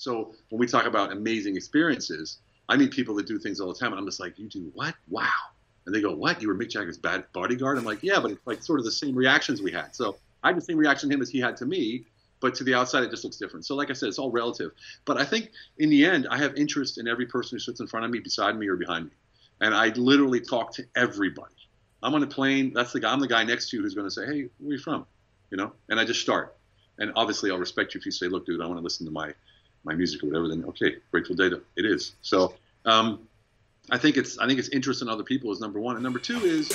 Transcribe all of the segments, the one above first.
So when we talk about amazing experiences, I meet people that do things all the time, and I'm just like, you do what? Wow. And they go, what? You were Mick Jagger's bad bodyguard? I'm like, yeah, but it's like sort of the same reactions we had. So I had the same reaction to him as he had to me, but to the outside, it just looks different. So like I said, it's all relative. But I think in the end, I have interest in every person who sits in front of me, beside me, or behind me. And I literally talk to everybody. I'm on a plane. That's the guy. I'm the guy next to you who's going to say, hey, where are you from? You know, and I just start. And obviously, I'll respect you if you say, look, dude, I want to listen to my music or whatever. Then okay, grateful data. It is. So I think it's interest in other people is number one, and number two is.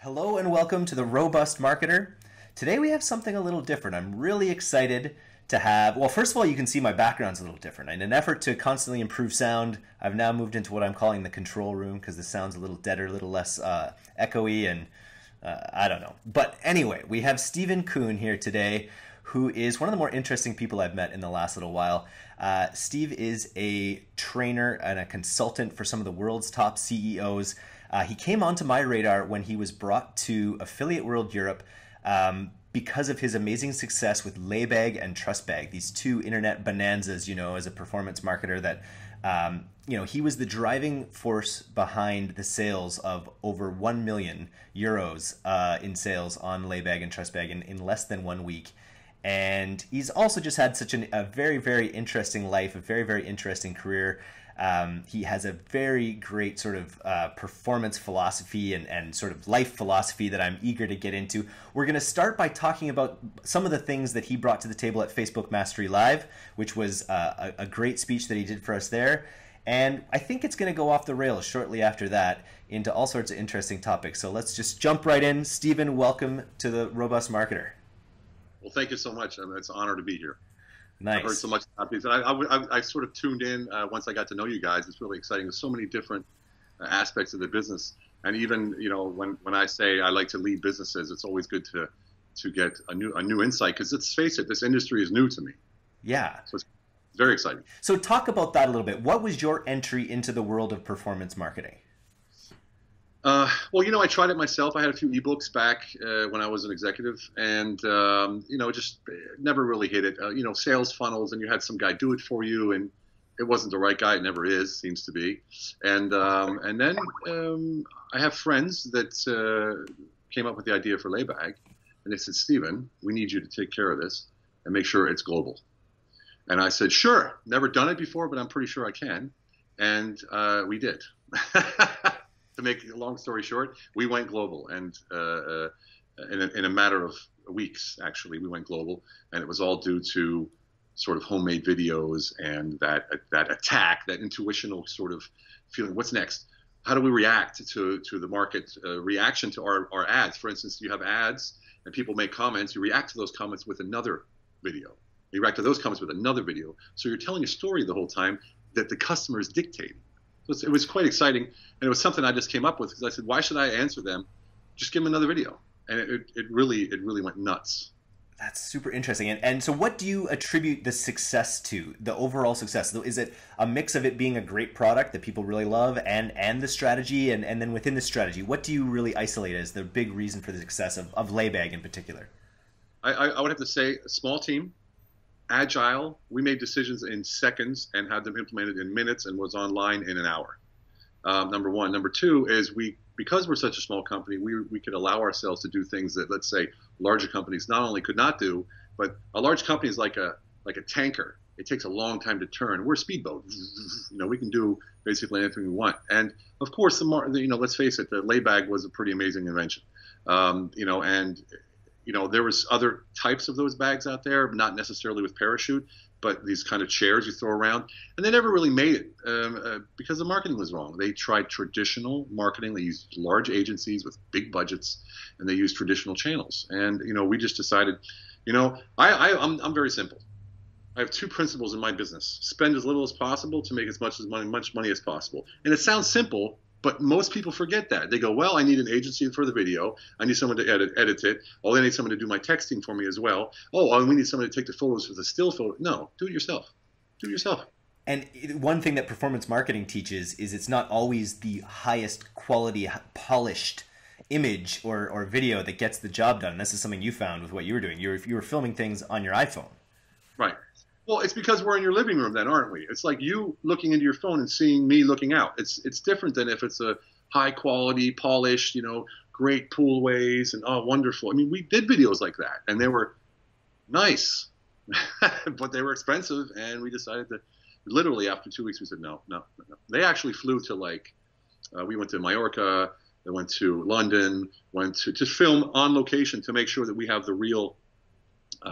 Hello and welcome to The Robust Marketer. Today we have something a little different. I'm really excited to have, well, first of all, you can see my background's a little different. In an effort to constantly improve sound, I've now moved into what I'm calling the control room because the sound's a little deader, a little less echoey, and I don't know. But anyway, we have Stephen Kuhn here today, who is one of the more interesting people I've met in the last little while. Steve is a trainer and a consultant for some of the world's top CEOs. He came onto my radar when he was brought to Affiliate World Europe because of his amazing success with Laybag and Trustbag, these two internet bonanzas, you know, as a performance marketer that, you know, he was the driving force behind the sales of over 1 million euros in sales on Laybag and Trustbag in less than 1 week. And he's also just had such a very, very interesting life, a very, very interesting career. He has a very great sort of performance philosophy and sort of life philosophy that I'm eager to get into. We're going to start by talking about some of the things that he brought to the table at Facebook Mastery Live, which was a great speech that he did for us there. And I think it's going to go off the rails shortly after that into all sorts of interesting topics. So let's just jump right in. Stephen, welcome to The Robust Marketer. Well, thank you so much. I mean, it's an honor to be here. Nice. I've heard so much about these. I sort of tuned in once I got to know you guys. It's really exciting. There's so many different aspects of the business. And even, you know, when I say I like to lead businesses, it's always good to get a new insight, because let's face it, this industry is new to me. Yeah. So it's very exciting. So talk about that a little bit. What was your entry into the world of performance marketing? Well, you know, I tried it myself. I had a few ebooks back when I was an executive, and you know, just never really hit it. You know, sales funnels, and you had some guy do it for you, and it wasn't the right guy. It never is, seems to be. And then I have friends that came up with the idea for Laybag, and they said, Stephen, we need you to take care of this and make sure it's global. And I said, sure. Never done it before, but I'm pretty sure I can. And we did. To make a long story short, we went global, and in a matter of weeks, actually, we went global, and it was all due to sort of homemade videos and that attack, that intuitional sort of feeling. What's next? How do we react to the market reaction to our ads? For instance, you have ads, and people make comments. You react to those comments with another video. You react to those comments with another video. So you're telling a story the whole time that the customer is dictating. So it was quite exciting, and it was something I just came up with because I said, why should I answer them? Just give them another video. And it really went nuts. That's super interesting. And so what do you attribute the success to, the overall success? Is it a mix of it being a great product that people really love and the strategy, and then within the strategy, what do you really isolate as the big reason for the success of Laybag in particular? I would have to say a small team. Agile. We made decisions in seconds and had them implemented in minutes and was online in an hour. Number one. Number two is because we're such a small company, we could allow ourselves to do things that, let's say, larger companies not only could not do, but a large company is like a tanker. It takes a long time to turn. We're a speedboat. You know, we can do basically anything we want. And of course, you know, let's face it, the Laybag was a pretty amazing invention. You know, and you know, there was other types of those bags out there, not necessarily with parachute, but these kind of chairs you throw around. And they never really made it because the marketing was wrong. They tried traditional marketing. They used large agencies with big budgets, and they used traditional channels. And, you know, we just decided, you know, I'm very simple. I have two principles in my business. Spend as little as possible to make as much money as possible. And it sounds simple, but most people forget that. They go, well, I need an agency for the video. I need someone to edit it. Oh, I need someone to do my texting for me as well. Oh, and we need someone to take the photos for the still photo. No, do it yourself. Do it yourself. And one thing that performance marketing teaches is it's not always the highest quality, polished image or video that gets the job done. And this is something you found with what you were doing. You were filming things on your iPhone. Right. Well, it's because we're in your living room then, aren't we? It's like you looking into your phone and seeing me looking out. It's different than if it's a high quality, polished, you know, great pool ways and, oh, wonderful. I mean, we did videos like that and they were nice, but they were expensive. And we decided that literally after 2 weeks, we said, no. They actually flew to like, we went to Mallorca, they went to London, went to just film on location to make sure that we have the real, you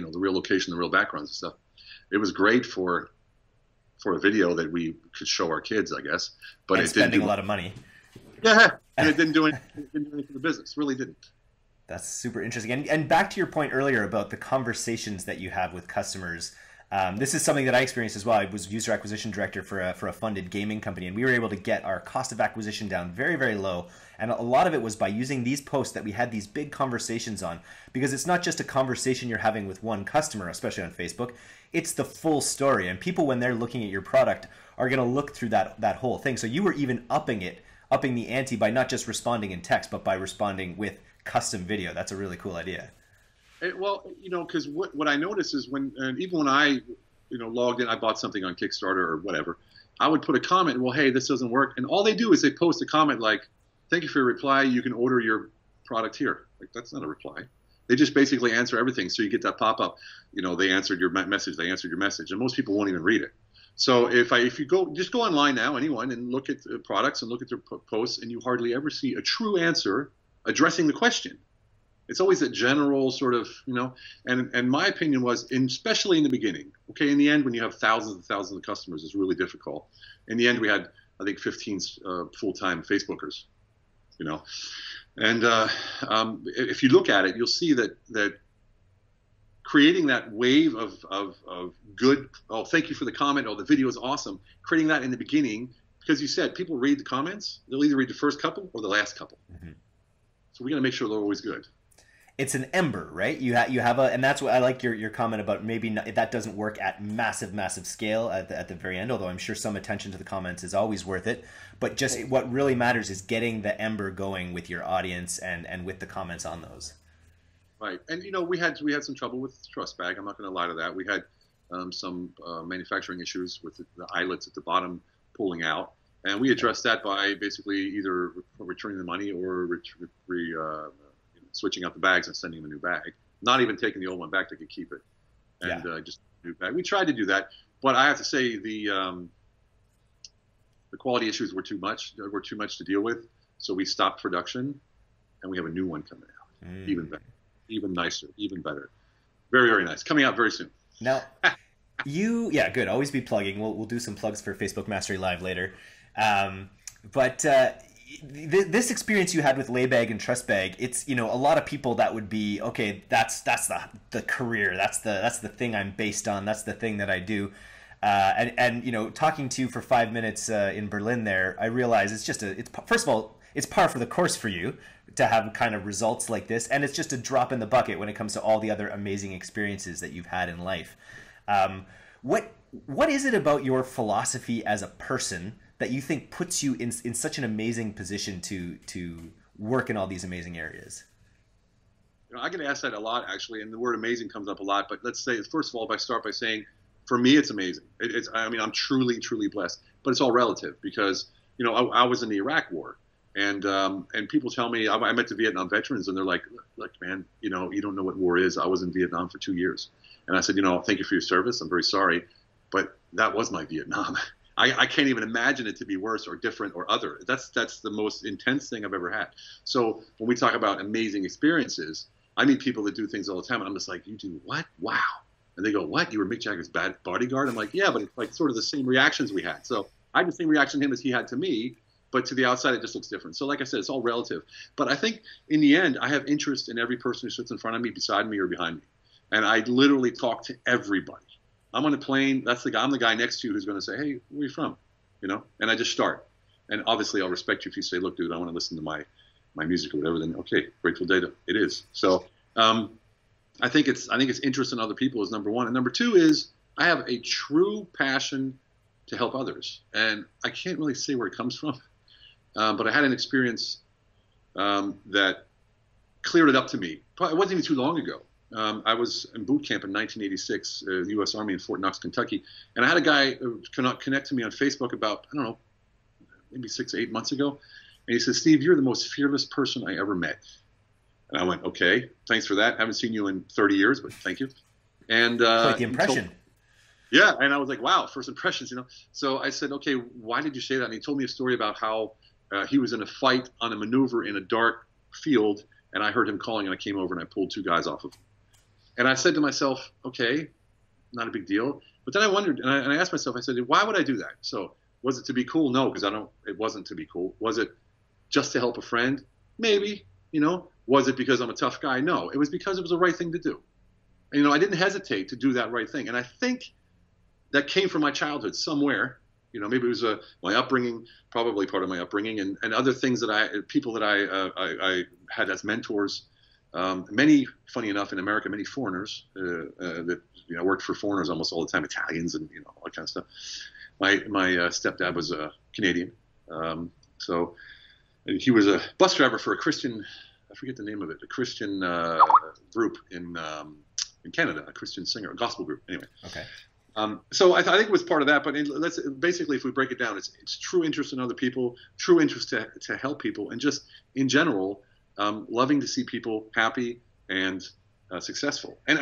know, the real location, the real backgrounds and stuff. It was great for a video that we could show our kids, I guess. But it's spending a lot of money. Yeah, and it didn't do anything for the business. Really didn't. That's super interesting. And back to your point earlier about the conversations that you have with customers. This is something that I experienced as well. I was user acquisition director for a funded gaming company, and we were able to get our cost of acquisition down very, very low. And a lot of it was by using these posts that we had these big conversations on, because it's not just a conversation you're having with one customer, especially on Facebook. It's the full story, and people, when they're looking at your product, are going to look through that whole thing. So you were even upping the ante by not just responding in text, but by responding with custom video. That's a really cool idea. Well, you know, because what I noticed is when, and even when I, you know, logged in, I bought something on Kickstarter or whatever, I would put a comment, well, hey, this doesn't work. And all they do is they post a comment like, thank you for your reply. You can order your product here. Like, that's not a reply. They just basically answer everything. So you get that pop up, you know, they answered your message. They answered your message. And most people won't even read it. So if you just go online now, anyone, and look at the products and look at their posts, and you hardly ever see a true answer addressing the question. It's always a general sort of, you know, and my opinion was, especially in the beginning, okay, in the end, when you have thousands and thousands of customers, it's really difficult. In the end, we had, I think, 15 full-time Facebookers, you know. And if you look at it, you'll see that creating that wave of good, oh, thank you for the comment, oh, the video is awesome, creating that in the beginning, because you said people read the comments, they'll either read the first couple or the last couple. Mm-hmm. So we got to make sure they're always good. It's an ember, right? You have a, and that's what I like your comment about maybe not, that doesn't work at massive scale at the very end, although I'm sure some attention to the comments is always worth it. But just what really matters is getting the ember going with your audience and with the comments on those. Right, and you know, we had some trouble with Trustbag. I'm not going to lie to that. We had some manufacturing issues with the eyelets at the bottom pulling out, and we addressed that by basically either returning the money or switching out the bags and sending them a new bag, not even taking the old one back. They could keep it, and just a new bag. We tried to do that, but I have to say the quality issues were too much. Were too much to deal with, so we stopped production, and we have a new one coming out, even better, even nicer, even better. Very, very nice, coming out very soon. Now, good. Always be plugging. We'll do some plugs for Facebook Mastery Live later, This experience you had with Laybag and Trustbag, it's, you know, a lot of people that would be, okay, that's the career, that's the thing I'm based on, that's the thing that I do, and you know, talking to you for 5 minutes in Berlin there, I realize it's first of all, it's par for the course for you to have kind of results like this, and it's just a drop in the bucket when it comes to all the other amazing experiences that you've had in life. What is it about your philosophy as a person that you think puts you in such an amazing position to work in all these amazing areas? You know, I get asked that a lot, actually, and the word amazing comes up a lot. But let's say, first of all, if I start by saying, for me, it's amazing. I mean, I'm truly, truly blessed. But it's all relative because, you know, I was in the Iraq War. And people tell me, I met the Vietnam veterans, and they're like, look, man, you know, you don't know what war is. I was in Vietnam for 2 years. And I said, you know, thank you for your service. I'm very sorry. But that was my Vietnam. I can't even imagine it to be worse or different or other. That's the most intense thing I've ever had. So when we talk about amazing experiences, I meet people that do things all the time, and I'm just like, you do what? Wow. And they go, what? You were Mick Jagger's bad bodyguard? I'm like, yeah, but it's like sort of the same reactions we had. So I had the same reaction to him as he had to me, but to the outside, it just looks different. So like I said, it's all relative. But I think in the end, I have interest in every person who sits in front of me, beside me, or behind me. And I literally talk to everybody. I'm on a plane. That's the guy. I'm the guy next to you who's going to say, "Hey, where are you from?" You know, and I just start. And obviously, I'll respect you if you say, "Look, dude, I want to listen to my music or whatever." Then, okay, Grateful Dead, it is. So, I think it's interest in other people is number one, and number two is I have a true passion to help others, and I can't really say where it comes from, but I had an experience that cleared it up to me. It wasn't even too long ago. I was in boot camp in 1986, U.S. Army in Fort Knox, Kentucky, and I had a guy connect to me on Facebook about, I don't know, maybe 6 or 8 months ago, and he says, "Steve, you're the most fearless person I ever met." And I went, "Okay, thanks for that. I haven't seen you in 30 years, but thank you." And like the impression. Yeah, and I was like, "Wow, first impressions, you know." So I said, "Okay, why did you say that?" And he told me a story about how he was in a fight on a maneuver in a dark field, and I heard him calling, and I came over and I pulled two guys off of him. And I said to myself, okay, not a big deal. But then I wondered, and I asked myself, I said, why would I do that? So was it to be cool? No, because it wasn't to be cool. Was it just to help a friend? Maybe, you know. Was it because I'm a tough guy? No, it was because it was the right thing to do. And, you know, I didn't hesitate to do that right thing. And I think that came from my childhood somewhere. You know, maybe it was my upbringing, probably part of my upbringing, and other things that people that I had as mentors. Many, funny enough, in America, many foreigners that, you know, worked for foreigners almost all the time, Italians and, you know, all that kind of stuff. My stepdad was a Canadian, so he was a bus driver for a Christian, I forget the name of it, a Christian group in Canada, a Christian singer, a gospel group. Anyway, okay. So I think it was part of that. But let's basically, if we break it down, it's true interest in other people, true interest to help people, and just in general. Loving to see people happy and successful. And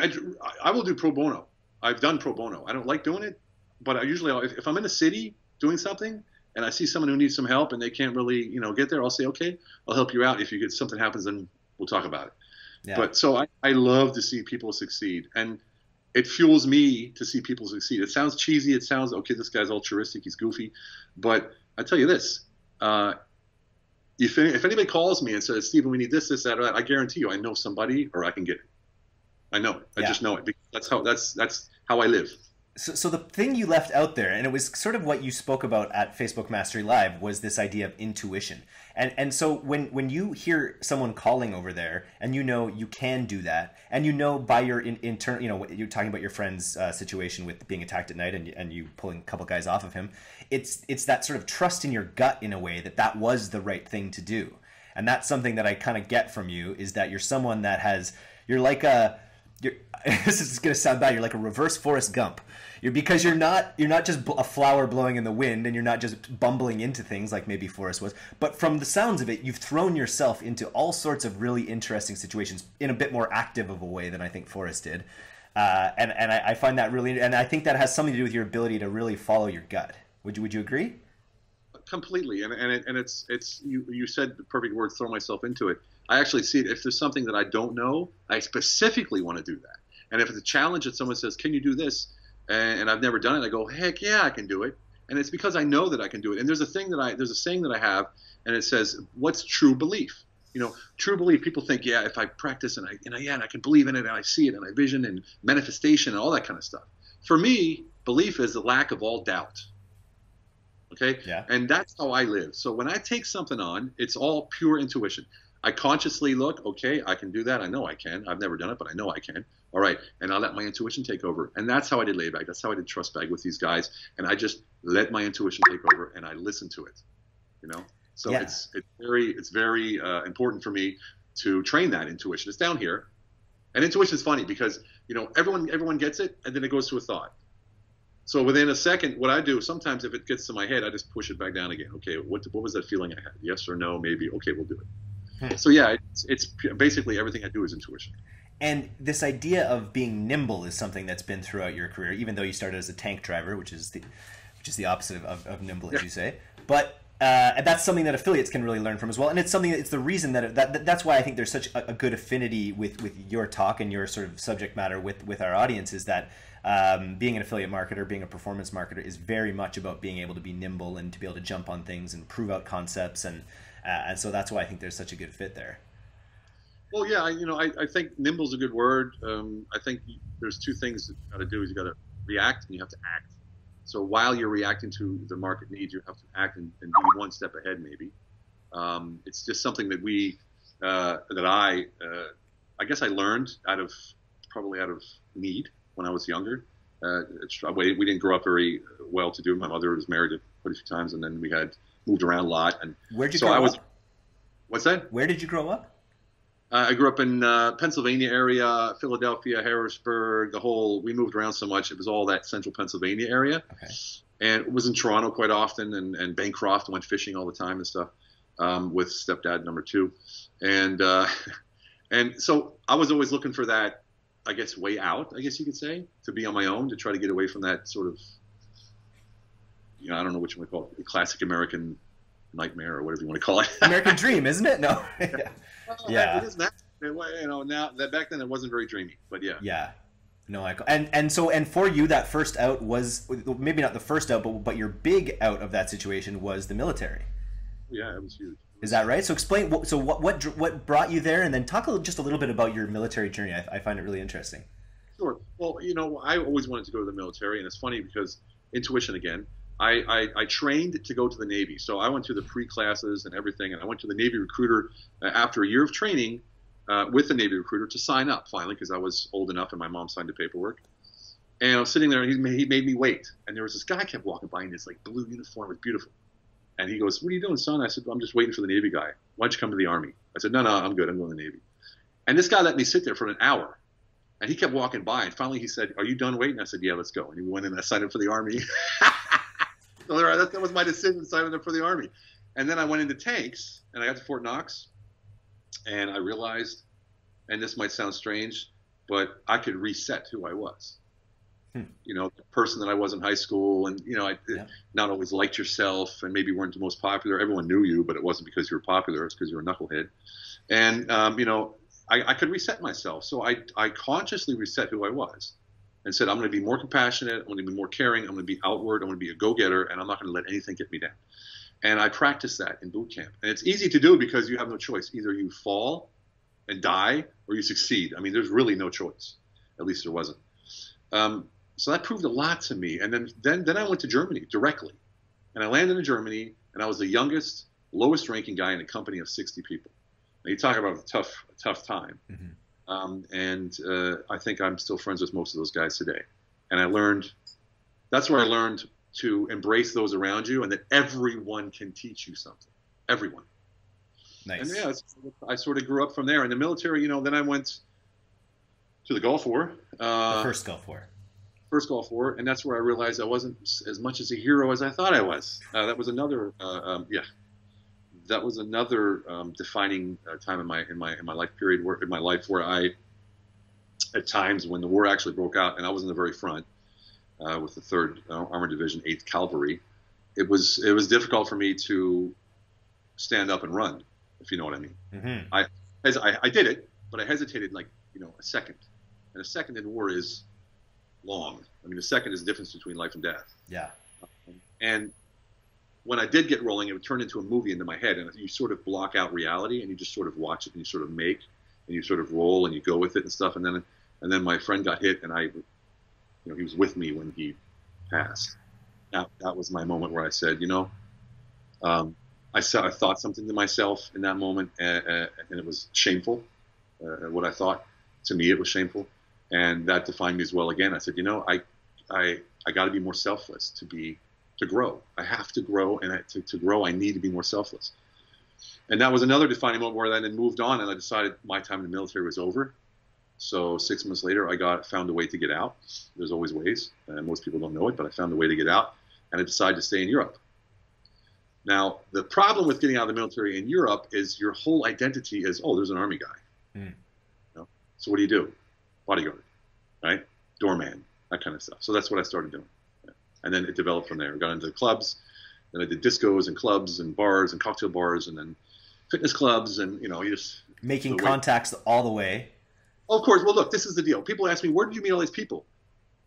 I will do pro bono. I've done pro bono. I don't like doing it, but I usually, if I'm in a city doing something and I see someone who needs some help and they can't really, you know, get there, I'll say, okay, I'll help you out. If you get something happens, then we'll talk about it. Yeah. But so I love to see people succeed, and it fuels me to see people succeed. It sounds cheesy. It sounds, okay, this guy's altruistic, he's goofy. But I tell you this, if anybody calls me and says, "Stephen, we need this, this, that, or that," I guarantee you, I know somebody, or I can get it. I know it. I just know it, because that's how I live. So the thing you left out there, and it was sort of what you spoke about at Facebook Mastery Live, was this idea of intuition. And so when you hear someone calling over there, and you know you can do that, and you know by your internal, you know, you're talking about your friend's situation with being attacked at night, and you pulling a couple guys off of him, it's that sort of trust in your gut in a way that was the right thing to do. And that's something that I kind of get from you, is that you're someone that has, you're like a, you're, this is going to sound bad, you're like a reverse Forrest Gump. Because you're not just a flower blowing in the wind, and you're not just bumbling into things like maybe Forrest was. But from the sounds of it, you've thrown yourself into all sorts of really interesting situations in a bit more active of a way than I think Forrest did. And I find that really, and I think that has something to do with your ability to really follow your gut. Would you agree? Completely. And you said the perfect word, throw myself into it. I actually see it. If there's something that I don't know, I specifically want to do that. And if it's a challenge that someone says, "Can you do this?" and I've never done it, I go, heck yeah, I can do it. And it's because I know that I can do it. And there's a saying that I have, and it says, what's true belief? You know, true belief, people think, yeah, if I practice and I can believe in it, and I see it, and I vision and manifestation and all that kind of stuff. For me, belief is the lack of all doubt. Okay? Yeah. And that's how I live. So when I take something on, it's all pure intuition. I consciously look, okay, I can do that. I know I can. I've never done it, but I know I can. All right, and I'll let my intuition take over. And that's how I did Laybag. That's how I did Trustbag with these guys. And I just let my intuition take over, and I listen to it, you know? So yeah. It's very important for me to train that intuition. It's down here. And intuition is funny because, you know, everyone gets it, and then it goes to a thought. So within a second, what I do, sometimes if it gets to my head, I just push it back down again. Okay, what was that feeling I had? Yes or no, maybe. Okay, we'll do it. So yeah, it's basically everything I do is intuition. And this idea of being nimble is something that's been throughout your career, even though you started as a tank driver, which is the opposite of nimble, as you say. But that's something that affiliates can really learn from as well. And it's something that, it's the reason that's why I think there's such a good affinity with your talk and your sort of subject matter with our audience, is that being an affiliate marketer, being a performance marketer, is very much about being able to be nimble and to be able to jump on things and prove out concepts. And so that's why I think there's such a good fit there. Well, yeah, you know, I think nimble's a good word. I think there's two things that you got to do: is you got to react and you have to act. So while you're reacting to the market needs, you have to act and be one step ahead, maybe. It's just something that I guess I learned out of need when I was younger. We didn't grow up very well to do. My mother was married quite a few times, and then we moved around a lot. And where'd you grow up? What's that? Where did you grow up? I grew up in Pennsylvania area, Philadelphia, Harrisburg, the whole, we moved around so much. It was all that central Pennsylvania area. Okay. And was in Toronto quite often, and Bancroft, went fishing all the time and stuff with stepdad number two. And so I was always looking for that, I guess, way out, I guess you could say, to be on my own, to try to get away from that sort of, you know, I don't know what you want to call it, the classic American nightmare or whatever you want to call it. American dream, isn't it? No. Yeah. Well, yeah. It isn't that, you know, now that back then it wasn't very dreamy, but yeah. Yeah. No, and for you, that first out was maybe not the first out, but your big out of that situation was the military. Yeah, it was huge. Is that right? So explain. So what brought you there, and then talk just a little bit about your military journey. I find it really interesting. Sure. Well, you know, I always wanted to go to the military, and it's funny because intuition again. I trained to go to the Navy, so I went to the pre-classes and everything, and I went to the Navy recruiter after a year of training. With the Navy recruiter to sign up finally, because I was old enough and my mom signed the paperwork. And I was sitting there, and he made me wait. And there was this guy kept walking by in this like blue uniform, it was beautiful. And he goes, "What are you doing, son?" I said, "I'm just waiting for the Navy guy. Why don't you come to the Army?" I said, No, I'm good. I'm going to the Navy." And this guy let me sit there for an hour. And he kept walking by. And finally he said, "Are you done waiting?" I said, "Yeah, let's go." And he went in and I signed up for the Army. So that was my decision, signing up for the Army. And then I went into tanks and I got to Fort Knox. And I realized, and this might sound strange, but I could reset who I was. Hmm. You know, the person that I was in high school, and, you know, not always liked yourself and maybe weren't the most popular. Everyone knew you, but it wasn't because you were popular. It's because you were a knucklehead. And, you know, I could reset myself. So I consciously reset who I was and said, I'm going to be more compassionate. I'm going to be more caring. I'm going to be outward. I'm going to be a go-getter, and I'm not going to let anything get me down. And I practiced that in boot camp. And it's easy to do because you have no choice. Either you fall and die or you succeed. I mean, there's really no choice. At least there wasn't. So that proved a lot to me. And then I went to Germany directly. And I landed in Germany, and I was the youngest, lowest ranking guy in a company of 60 people. Now, you talk about a tough time. Mm-hmm. I think I'm still friends with most of those guys today. And I learned, that's where I learned to embrace those around you, and that everyone can teach you something. Everyone. Nice. And yeah, I sort of grew up from there. In the military, you know, then I went to the Gulf War. The first Gulf War. First Gulf War, and that's where I realized I wasn't as much as a hero as I thought I was. That was another, defining time in my life period, where I, at times when the war actually broke out, and I was in the very front, with the 3rd Armored Division, 8th Cavalry, it was difficult for me to stand up and run, if you know what I mean. Mm-hmm. I did it, but I hesitated like, you know, a second. And a second in war is long. I mean, a second is the difference between life and death. Yeah. And when I did get rolling, it would turn into a movie into my head, and you sort of block out reality, and you just sort of watch it, and you sort of make, and you sort of roll, and you go with it and stuff. And then my friend got hit, and I. You know, he was with me when he passed. That was my moment where I said, you know, I thought something to myself in that moment, and it was shameful. What I thought, to me, it was shameful, and that defined me as well. Again, I said, you know, I got to be more selfless to grow. I have to grow, and to grow, I need to be more selfless. And that was another defining moment where I then moved on, and I decided my time in the military was over. So 6 months later, I found a way to get out. There's always ways, and most people don't know it, but I found a way to get out, and I decided to stay in Europe. Now, the problem with getting out of the military in Europe is your whole identity is, oh, there's an army guy. Mm. You know? So what do you do? Bodyguard, right? Doorman, that kind of stuff. So that's what I started doing. Right? And then it developed from there. I got into the clubs, then I did discos and clubs and bars and cocktail bars and then fitness clubs and, you know, you just... Making contacts all the way. Of course. Well, look, this is the deal. People ask me, where did you meet all these people?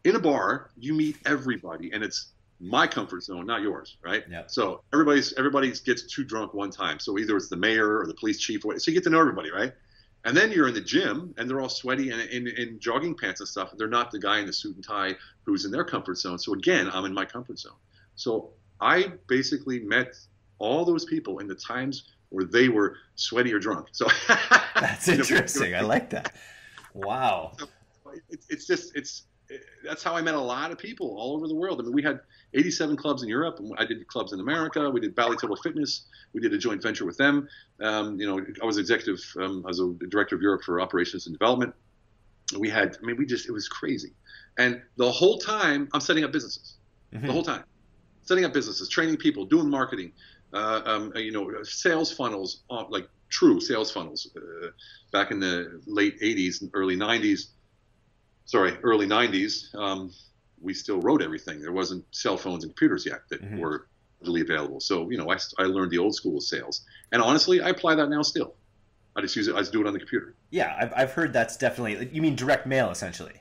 In a bar, you meet everybody, and it's my comfort zone, not yours, right? Yep. So everybody gets too drunk one time. So either it's the mayor or the police chief, so you get to know everybody, right? And then you're in the gym, and they're all sweaty and in jogging pants and stuff. They're not the guy in the suit and tie who's in their comfort zone. So again, I'm in my comfort zone. So I basically met all those people in the times where they were sweaty or drunk. So that's interesting. I like that. Wow. It's just, it's that's how I met a lot of people all over the world. I mean, we had 87 clubs in Europe, and I did clubs in America. We did Bally Total Fitness. We did a joint venture with them. You know, I was executive, I was a director of Europe for operations and development. We had, I mean, we just, it was crazy. And the whole time I'm setting up businesses, the whole time, setting up businesses, training people, doing marketing, you know, sales funnels, like true sales funnels, back in the late 80s and early 90s. Sorry, early 90s, we still wrote everything. There wasn't cell phones and computers yet that were readily available. So, you know, I learned the old school of sales. And honestly, I apply that now still. I just use it. I just do it on the computer. Yeah, I've heard that's definitely – you mean direct mail essentially?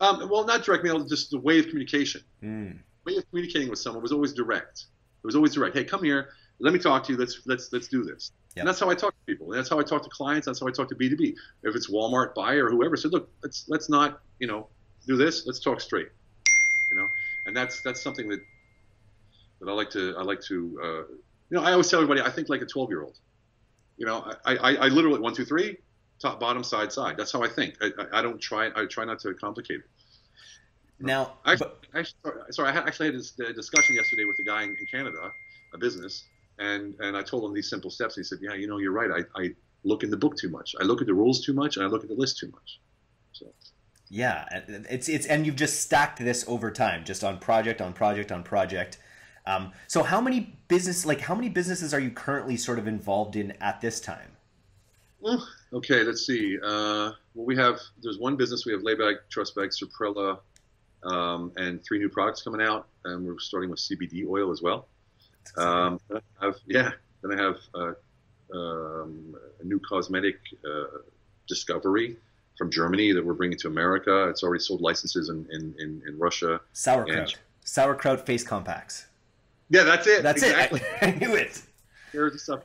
Well, not direct mail, just the way of communication. The way of communicating with someone was always direct. It was always direct. Hey, come here. Let me talk to you. Let's do this. Yep. And that's how I talk to people. And that's how I talk to clients. That's how I talk to B2B. If it's Walmart, Buy, or whoever said, look, let's not, you know, do this. Let's talk straight, you know. And that's something that I like to you know, I always tell everybody I think like a 12-year-old. You know, I literally 1, 2, 3, top, bottom, side, side. That's how I think. I don't try. I try not to complicate it. Now, I actually had this discussion yesterday with a guy in Canada, a business. And I told him these simple steps. He said, yeah, you know, you're right. I look in the book too much. I look at the rules too much, and I look at the list too much. So, yeah, it's and you've just stacked this over time, just on project, on project, on project. So how many businesses are you currently sort of involved in at this time? Well, okay, let's see. Well, there's one business. We have Laybag, Trustbag, Suprella, and 3 new products coming out. And we're starting with CBD oil as well. Then I have a new cosmetic discovery from Germany that we're bringing to America. It's already sold licenses in Russia. Sauerkraut face compacts. Yeah, that's it. That's exactly. It. I knew it. Here's the stuff.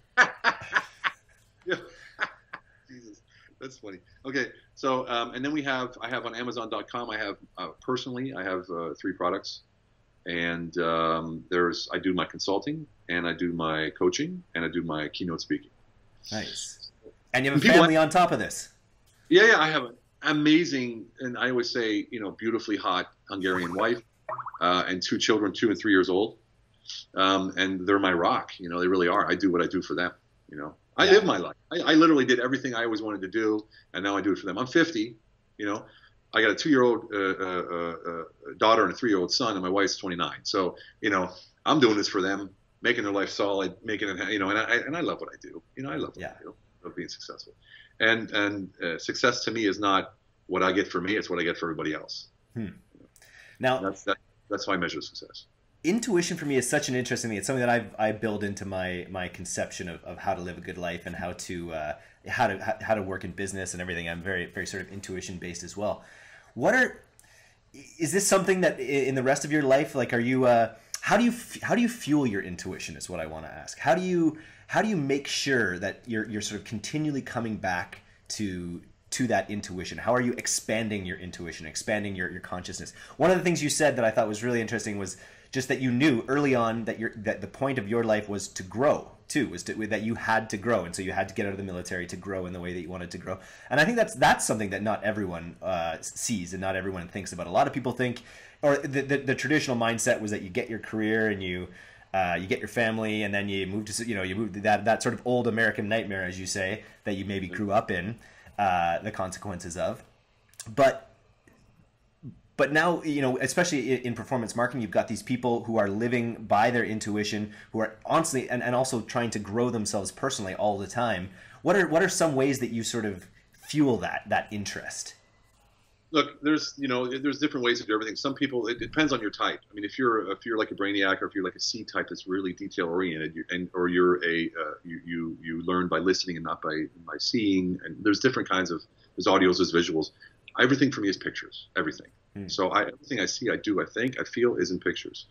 Jesus, that's funny. Okay, so and then I have on Amazon.com. I have personally, I have 3 products. And I do my consulting, and I do my coaching, and I do my keynote speaking. Nice. And you have a family on top of this. Yeah, I have an amazing, and I always say, you know, beautifully hot Hungarian wife, and 2 children, 2 and 3 years old. And they're my rock. You know, they really are. I do what I do for them. You know, I live my life. I literally did everything I always wanted to do, and now I do it for them. I'm 50, you know. I got a 2-year-old daughter and a 3-year-old son, and my wife's 29. So, you know, I'm doing this for them, making their life solid, making it, you know, and I love what I do. You know, I love what I do. I love being successful. And success to me is not what I get for me; it's what I get for everybody else. You know? Now, that's how I measure success. Intuition for me is such an interesting thing. It's something that I build into my conception of how to live a good life and how to work in business and everything. I'm very, very sort of intuition based as well. Is this something that in the rest of your life, like, are you, how do you fuel your intuition is what I want to ask. How do you make sure that you're sort of continually coming back to that intuition? How are you expanding your intuition, expanding your consciousness? One of the things you said that I thought was really interesting was just that you knew early on that the point of your life was to grow too, that you had to grow. And so you had to get out of the military to grow in the way that you wanted to grow. And I think that's something that not everyone sees and not everyone thinks about. A lot of people think, or the traditional mindset was that you get your career and you get your family and then you move to, you know, you move to that sort of old American nightmare, as you say, that you maybe grew up in, the consequences of. But now, you know, especially in performance marketing, you've got these people who are living by their intuition, who are honestly and also trying to grow themselves personally all the time. What are some ways that you sort of fuel that interest? Look, there's different ways to do everything. Some people, it depends on your type. I mean, if you're like a brainiac, or if you're like a C type that's really detail oriented, or you're you learn by listening and not by seeing. And there's different kinds of, there's audios, there's visuals. Everything for me is pictures. Everything. So everything I see, I do, I think, I feel is in pictures.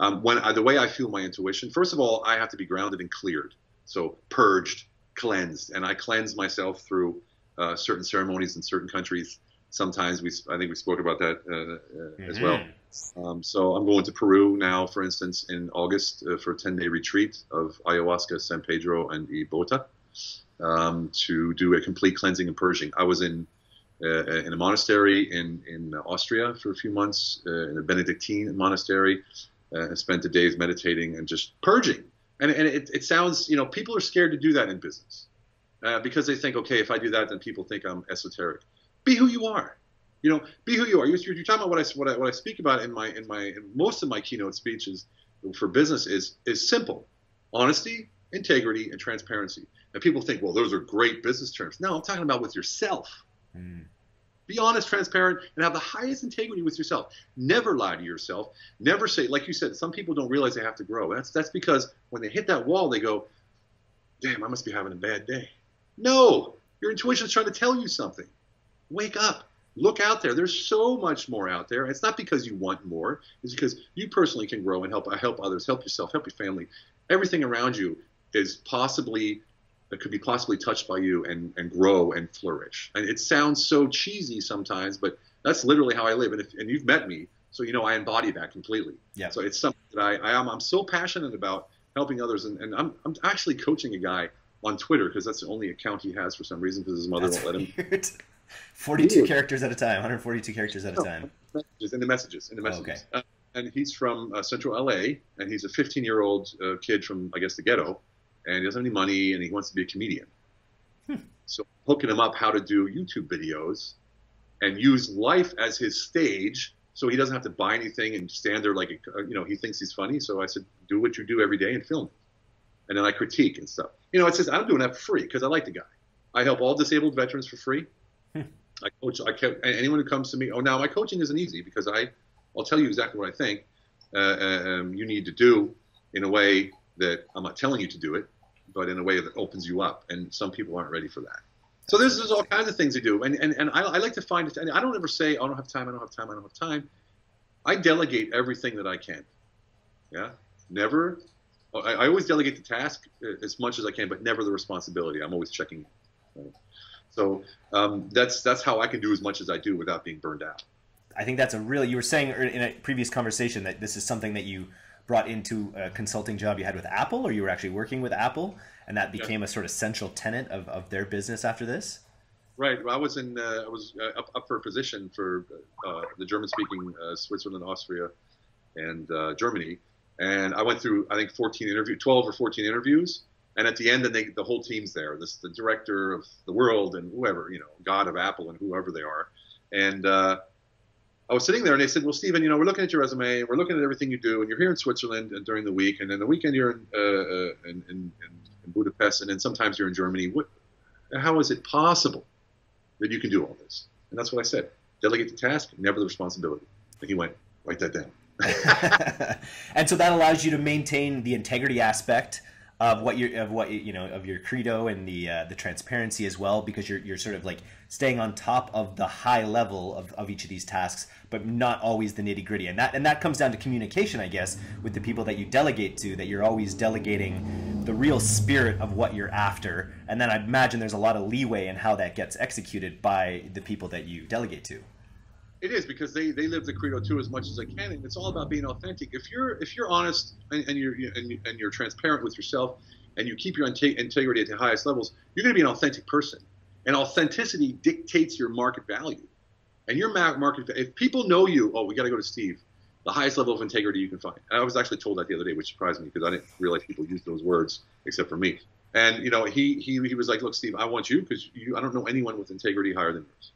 The way I feel my intuition, first of all, I have to be grounded and cleared. So purged, cleansed, and I cleanse myself through certain ceremonies in certain countries. Sometimes I think we spoke about that as well. So I'm going to Peru now, for instance, in August for a 10-day retreat of Ayahuasca, San Pedro, and Iboga to do a complete cleansing and purging. I was in in a monastery in Austria for a few months, in a Benedictine monastery, and spent the days meditating and just purging. And it sounds, you know, people are scared to do that in business because they think, okay, if I do that, then people think I'm esoteric. Be who you are. You know, be who you are. You're talking about what I speak about in most of my keynote speeches for business is simple: honesty, integrity, and transparency. And people think, well, those are great business terms. No, I'm talking about with yourself. Mm. Be honest, transparent, and have the highest integrity with yourself. Never lie to yourself. Never say, like you said, some people don't realize they have to grow. That's because when they hit that wall, they go, damn, I must be having a bad day. No, your intuition is trying to tell you something. Wake up. Look out there. There's so much more out there. It's not because you want more. It's because you personally can grow and help others, help yourself, help your family. Everything around you is possibly, that could be possibly touched by you and grow and flourish. And it sounds so cheesy sometimes, but that's literally how I live. And you've met me, so you know I embody that completely. Yeah. So it's something that I'm so passionate about helping others. And I'm actually coaching a guy on Twitter because that's the only account he has for some reason because his mother won't let him. 42 characters at a time, 142 characters at a time. In the messages. Oh, okay. And he's from central LA, and he's a 15-year-old kid from, I guess, the ghetto, and he doesn't have any money, and he wants to be a comedian. Hmm. So I'm hooking him up how to do YouTube videos and use life as his stage so he doesn't have to buy anything and stand there like, you know, he thinks he's funny. So I said, do what you do every day and film it. And then I critique and stuff. You know, it's just, I'm doing that for free because I like the guy. I help all disabled veterans for free. I coach. Anyone who comes to me. Oh, now my coaching isn't easy because I'll tell you exactly what I think you need to do in a way that I'm not telling you to do it, but in a way that opens you up. And some people aren't ready for that. So there's all kinds of things you do. And I like to find it. And I don't ever say, oh, I don't have time. I don't have time. I don't have time. I delegate everything that I can. Yeah. Never. I always delegate the task as much as I can, but never the responsibility. I'm always checking. So that's how I can do as much as I do without being burned out. I think that's a really, you were saying in a previous conversation that this is something that you brought into a consulting job you had with Apple, or you were actually working with Apple, and that became a sort of central tenet of their business after this. Right. Well, I was up for a position for the German-speaking Switzerland, Austria, and Germany, and I went through I think 12 or 14 interviews. And at the end, the whole team's there. This the director of the world and whoever, you know, God of Apple and whoever they are. And I was sitting there, and they said, "Well, Stephen, you know, we're looking at your resume, we're looking at everything you do, and you're here in Switzerland during the week, and then the weekend you're in Budapest, and then sometimes you're in Germany. How is it possible that you can do all this?" And that's what I said: delegate the task, never the responsibility. And he went, "Write that down." And so that allows you to maintain the integrity aspect of your credo and the transparency as well, because you're sort of like staying on top of the high level of each of these tasks, but not always the nitty gritty. And that comes down to communication, I guess, with the people that you delegate to, that you're always delegating the real spirit of what you're after. And then I imagine there's a lot of leeway in how that gets executed by the people that you delegate to. It is, because they live the credo too as much as they can, and it's all about being authentic. If you're honest and you're transparent with yourself, and you keep your integrity at the highest levels, you're going to be an authentic person. And authenticity dictates your market value. And your market, if people know you, oh, we got to go to Steve, the highest level of integrity you can find. And I was actually told that the other day, which surprised me because I didn't realize people used those words except for me. And you know, he was like, "Look, Steve, I want you because I don't know anyone with integrity higher than yours."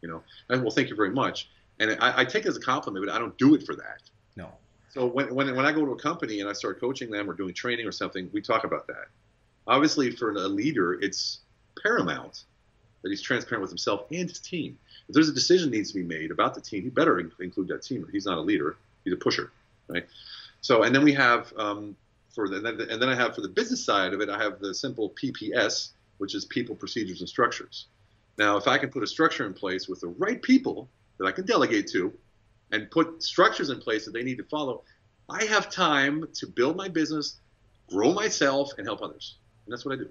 You know, and well, thank you very much. And I take it as a compliment, but I don't do it for that. No. So when I go to a company and I start coaching them or doing training or something, we talk about that. Obviously, for a leader, it's paramount that he's transparent with himself and his team. If there's a decision needs to be made about the team, he better include that team. He's not a leader; he's a pusher, right? So, and then we have and then I have for the business side of it, I have the simple PPS, which is people, procedures, and structures. Now, if I can put a structure in place with the right people that I can delegate to and put structures in place that they need to follow, I have time to build my business, grow myself, and help others. And that's what I do.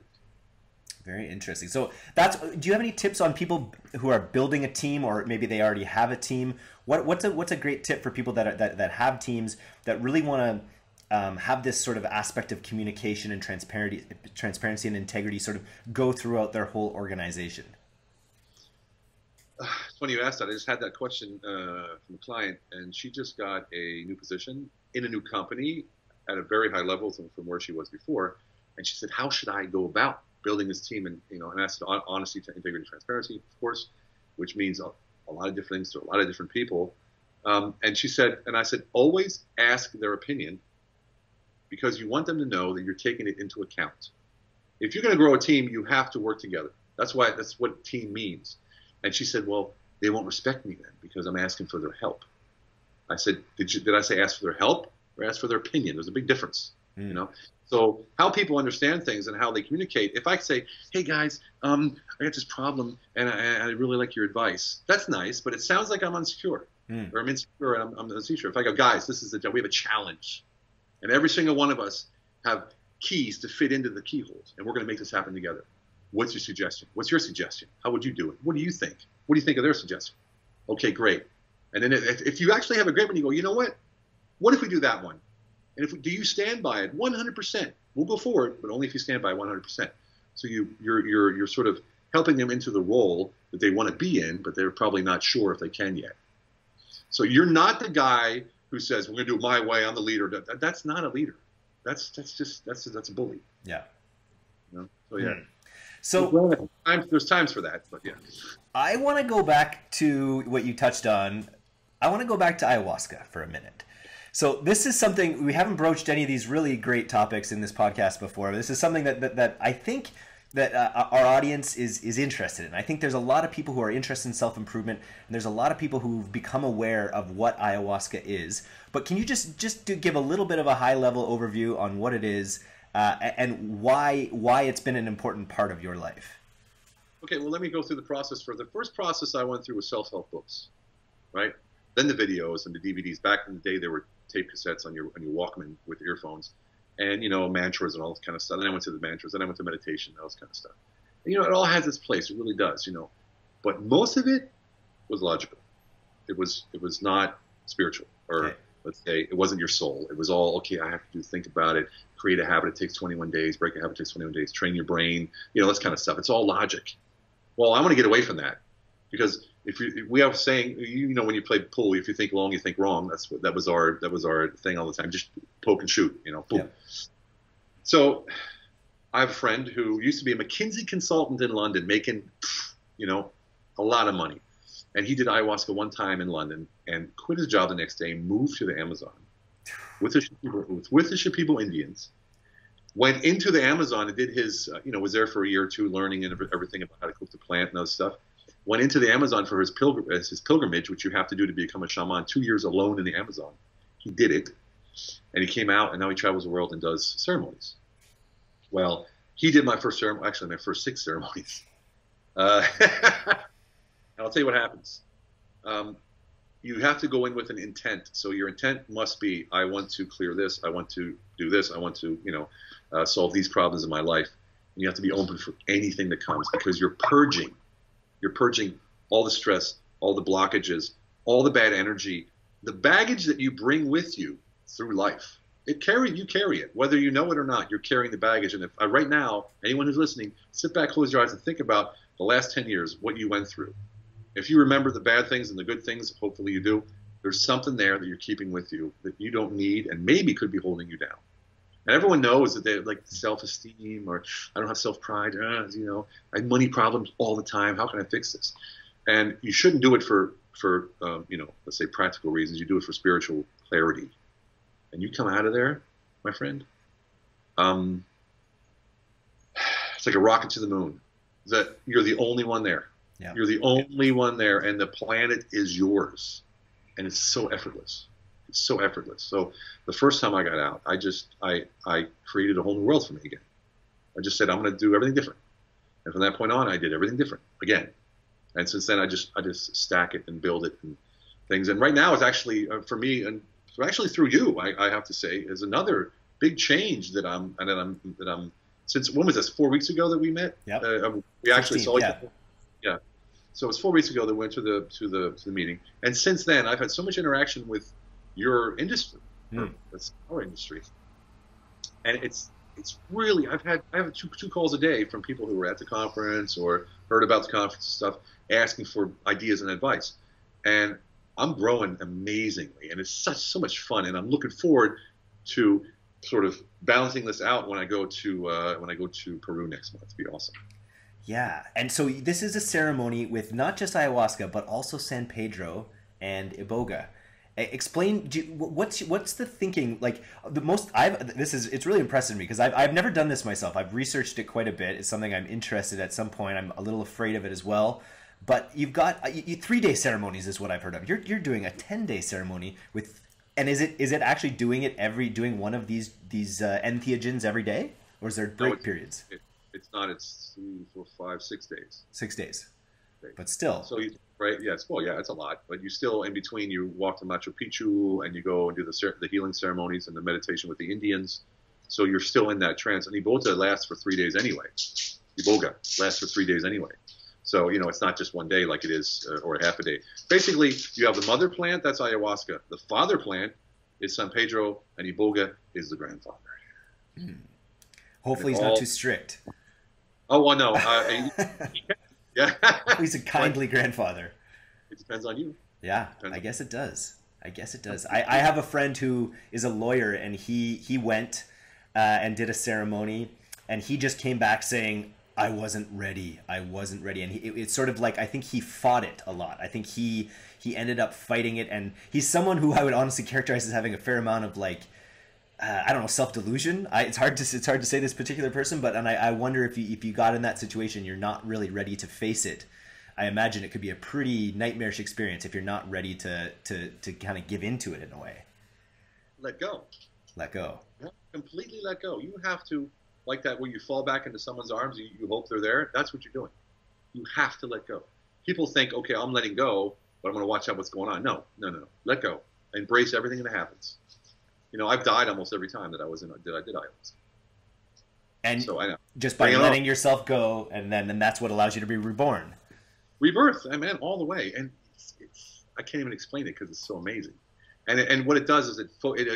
Very interesting. So do you have any tips on people who are building a team, or maybe they already have a team? What's a great tip for people that have teams that really want to have this sort of aspect of communication and transparency and integrity sort of go throughout their whole organization? It's funny you asked that. I just had that question from a client, and she just got a new position in a new company at a very high level from where she was before. And she said, how should I go about building this team? And, you know, and I said, honesty, integrity, transparency, of course, which means a lot of different things to a lot of different people. And she said, and I said, always ask their opinion, because you want them to know that you're taking it into account. If you're going to grow a team, you have to work together. That's why, that's what team means. And she said, well, they won't respect me then because I'm asking for their help. I said, did I say ask for their help or ask for their opinion? There's a big difference, you know? So how people understand things and how they communicate. If I say, hey guys, I got this problem and I really like your advice. That's nice, but it sounds like I'm insecure or I'm insecure and I'm insecure. If I go, guys, this is the job, we have a challenge. And every single one of us have keys to fit into the keyholes, and we're going to make this happen together. What's your suggestion? What's your suggestion? How would you do it? What do you think? What do you think of their suggestion? Okay, great. And then if you actually have a great one, you go, you know what if we do that one? And if do you stand by it 100%? We'll go forward, but only if you stand by 100%. So you're sort of helping them into the role that they want to be in, but they're probably not sure if they can yet. So you're not the guy who says, we're going to do it my way, I'm the leader. That's not a leader. That's a bully. Yeah. You know? So yeah. So there's times for that, but yeah. I want to go back to what you touched on. I want to go back to ayahuasca for a minute. So this is something, we haven't broached any of these really great topics in this podcast before. This is something that I think that our audience is interested in. I think there's a lot of people who are interested in self-improvement, and there's a lot of people who've become aware of what ayahuasca is. But can you just give a little bit of a high-level overview on what it is and why it's been an important part of your life? Okay, well, let me go through the process. For the first process I went through was self-help books, right? Then the videos and the DVDs. Back in the day, there were tape cassettes on your Walkman with earphones, and, you know, mantras and all this kind of stuff. Then I went to the mantras, then I went to meditation, all this kind of stuff. And, you know, it all has its place. It really does, you know. But most of it was logical. It was not spiritual, or let's say it wasn't your soul. It was all, okay, I have to think about it, create a habit, it takes 21 days, break a habit, it takes 21 days, train your brain, you know, this kind of stuff. It's all logic. Well, I want to get away from that, because we have a saying, you know, when you play pool, if you think long, you think wrong. That was our thing all the time. Just poke and shoot, you know. Boom. Yeah. So I have a friend who used to be a McKinsey consultant in London, making, you know, a lot of money, and he did ayahuasca one time in London and quit his job the next day, moved to the Amazon with the Shipibo Indians. Went into the Amazon and did his, you know, was there for a year or two learning and everything about how to cook the plant and other stuff. Went into the Amazon for his pilgrimage, which you have to do to become a shaman, 2 years alone in the Amazon. He did it, and he came out, and now he travels the world and does ceremonies. Well, he did my first ceremony, actually my first 6 ceremonies. And I'll tell you what happens. You have to go in with an intent. So your intent must be, I want to clear this, I want to do this, I want to, you know, solve these problems in my life. And you have to be open for anything that comes, because you're purging. You're purging all the stress, all the blockages, all the bad energy, the baggage that you bring with you through life. You carry it, whether you know it or not. You're carrying the baggage. And if right now, anyone who's listening, sit back, close your eyes, and think about the last 10 years, what you went through. If you remember the bad things and the good things, hopefully you do, there's something there that you're keeping with you that you don't need and maybe could be holding you down. And everyone knows that they like self-esteem, or I don't have self-pride, you know, I have money problems all the time. How can I fix this? And you shouldn't do it for you know, let's say practical reasons. You do it for spiritual clarity. And you come out of there, my friend, it's like a rocket to the moon. That you're the only one there. Yeah. You're the only one there, and the planet is yours. And it's so effortless. It's so effortless. So the first time I got out, I created a whole new world for me again. I just said, I'm going to do everything different. And from that point on, I did everything different again. And since then, I just stack it and build it and things. And right now it's actually for me, and actually through you, I have to say, is another big change that I'm since when was this? 4 weeks ago that we met? Yep. We actually 16, saw each other. Yeah. So it was 4 weeks ago that we went to the meeting. And since then, I've had so much interaction with your industry, that's our industry, and it's really I've had I have two calls a day from people who were at the conference or heard about the conference and stuff, asking for ideas and advice. And I'm growing amazingly, and it's so much fun. And I'm looking forward to sort of balancing this out when I go to Peru next month. It'd be awesome. Yeah, and so this is a ceremony with not just ayahuasca, but also San Pedro and Iboga. Explain, what's the thinking, like the most, it's really impressive to me because I've never done this myself. I've researched it quite a bit. It's something I'm interested at some point. I'm a little afraid of it as well. But you've got 3-day ceremonies is what I've heard of. You're doing a 10-day ceremony with, and is it actually doing it doing one of these entheogens every day? Or is there break periods? It's not, it's 3, 4, 5, 6 days. 6 days. But still. So you, right? Yes. Well, yeah, it's a lot. But you still, in between, you walk to Machu Picchu and you go and do the healing ceremonies and the meditation with the Indians. So you're still in that trance. And Iboga lasts for 3 days anyway. Iboga lasts for 3 days anyway. So, you know, it's not just one day like it is or half a day. Basically, you have the mother plant, that's ayahuasca. The father plant is San Pedro, and Iboga is the grandfather. Mm. Hopefully he's not too strict. Oh, well, no. Yeah. He's a kindly grandfather. It depends on you. Yeah, I guess it does. I guess it does. I have a friend who is a lawyer, and he went and did a ceremony, and he just came back saying, I wasn't ready. I wasn't ready. And it's sort of like, I think he fought it a lot. I think he ended up fighting it. And he's someone who I would honestly characterize as having a fair amount of like, I don't know, self-delusion. It's hard to say this particular person, but I wonder if you got in that situation, you're not really ready to face it. I imagine it could be a pretty nightmarish experience if you're not ready to kind of give into it in a way. Let go. Let go. Completely let go. You have to, like that, when you fall back into someone's arms, you hope they're there. That's what you're doing. You have to let go. People think, okay, I'm letting go, but I'm going to watch out what's going on. No, no, no, no. Let go. Embrace everything that happens. You know, I've died almost every time that I did ayahuasca. And so I know. Just by letting yourself go, and that's what allows you to be reborn. Rebirth, I mean, all the way. And it's I can't even explain it because it's so amazing. And what it does is it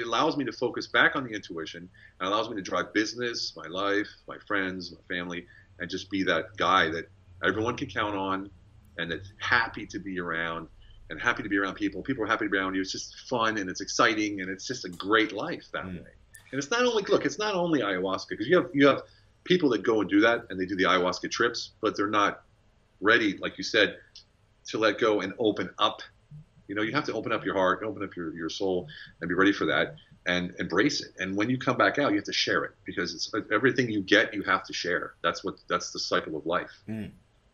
allows me to focus back on the intuition, and allows me to drive business, my life, my friends, my family, and just be that guy that everyone can count on, and that's happy to be around. And happy to be around people. People are happy to be around you. It's just fun and it's exciting and it's just a great life that way. And it's not only look, it's not only ayahuasca, because you have people that go and do that and they do the ayahuasca trips, but they're not ready, like you said, to let go and open up. You know, you have to open up your heart, open up your soul, and be ready for that and embrace it. And when you come back out, you have to share it, because it's everything you get, you have to share. That's the cycle of life. Mm.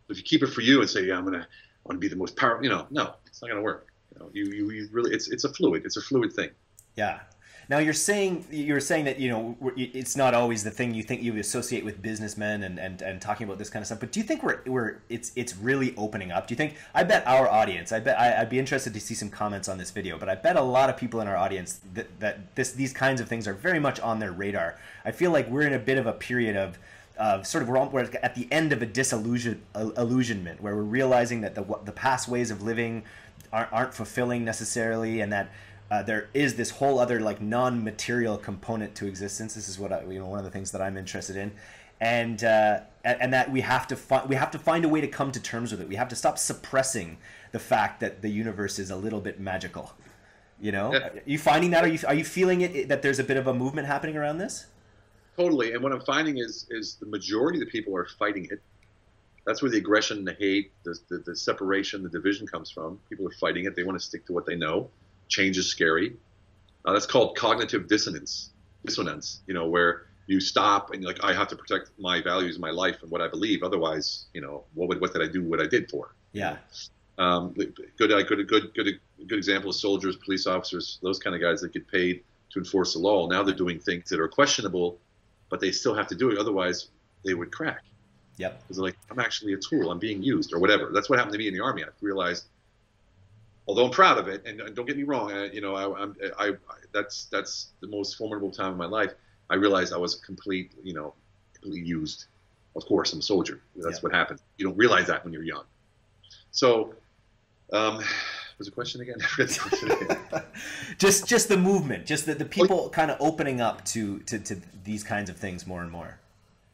If you keep it for you and say, yeah, I want to be the most powerful, you know, no, it's not going to work. You know, you really, it's a fluid thing. Yeah. Now you're saying that, you know, it's not always the thing you think you associate with businessmen and talking about this kind of stuff, but do you think it's really opening up? Do you think, I'd be interested to see some comments on this video, but I bet a lot of people in our audience that these kinds of things are very much on their radar. I feel like we're in a bit of a period of, we're at the end of a disillusionment, where we're realizing that the past ways of living aren't fulfilling necessarily, and that there is this whole other like non-material component to existence. This is what one of the things that I'm interested in, and that we have to find a way to come to terms with it. We have to stop suppressing the fact that the universe is a little bit magical. You know, yeah. Are you finding that? Are you feeling it that there's a bit of a movement happening around this? Totally, and what I'm finding is the majority of the people are fighting it. That's where the aggression, the hate, the separation, the division comes from. People are fighting it. They want to stick to what they know. Change is scary. That's called cognitive dissonance, you know, where you stop and you're like, I have to protect my values, my life, and what I believe. Otherwise, you know, what did I do what I did for? Yeah. Good example is soldiers, police officers, those kind of guys that get paid to enforce the law. Now they're doing things that are questionable, but they still have to do it. Otherwise, they would crack. Yep. Because they're like, I'm actually a tool. I'm being used or whatever. That's what happened to me in the Army. I realized, although I'm proud of it, and don't get me wrong, that's the most formidable time of my life. I realized I was completely used. Of course, I'm a soldier. That's what happens. You don't realize that when you're young. So, was the question again? just the movement, just the people kind of opening up to these kinds of things more and more.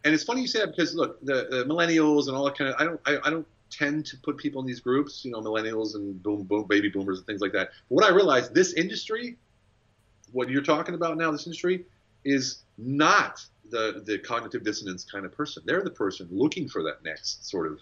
And it's funny you say that because look, the millennials and all that kind of, I don't tend to put people in these groups, you know, millennials and baby boomers and things like that. But what I realized, this industry, what you're talking about now, this industry is not the cognitive dissonance kind of person. They're the person looking for that next sort of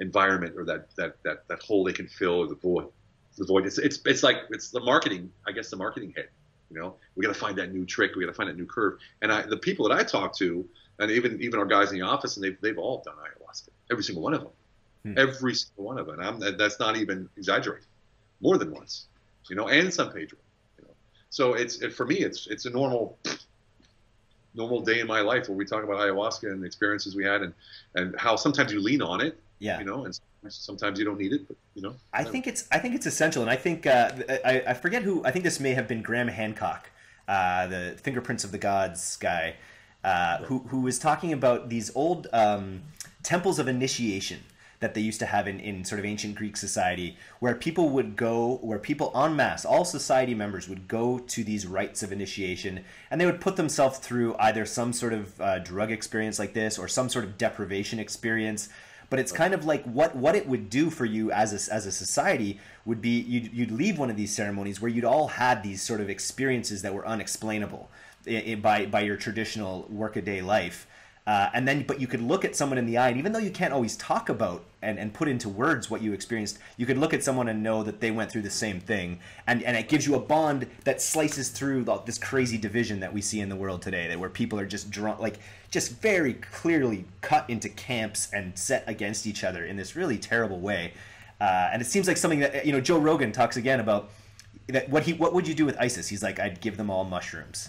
environment or that hole they can fill, or the void. The void. It's like, it's the marketing, I guess, the marketing head. You know, we got to find that new trick. We got to find that new curve. And the people that I talk to, and even our guys in the office, and they've all done ayahuasca. Every single one of them. Hmm. Every single one of them. That's not even exaggerating. More than once, you know, and San Pedro. You know, so for me, it's a normal day in my life where we talk about ayahuasca and the experiences we had, and how sometimes you lean on it. Yeah. You know, and sometimes you don't need it, but you know. I think it's essential, and I think I forget who. I think this may have been Graham Hancock, the Fingerprints of the Gods guy, who was talking about these old temples of initiation that they used to have in sort of ancient Greek society, where people would go, where people en masse, all society members would go to these rites of initiation, and they would put themselves through either some sort of drug experience like this or some sort of deprivation experience. But it's kind of like what it would do for you as a society would be you'd leave one of these ceremonies where you'd all had these sort of experiences that were unexplainable by your traditional workaday life, but you could look at someone in the eye, and even though you can't always talk about and put into words what you experienced, you could look at someone and know that they went through the same thing, and it gives you a bond that slices through this crazy division that we see in the world today, that where people are just drawn, like, just very clearly cut into camps and set against each other in this really terrible way. And it seems like something that, you know, Joe Rogan talks again about that. What would you do with ISIS? He's like, I'd give them all mushrooms.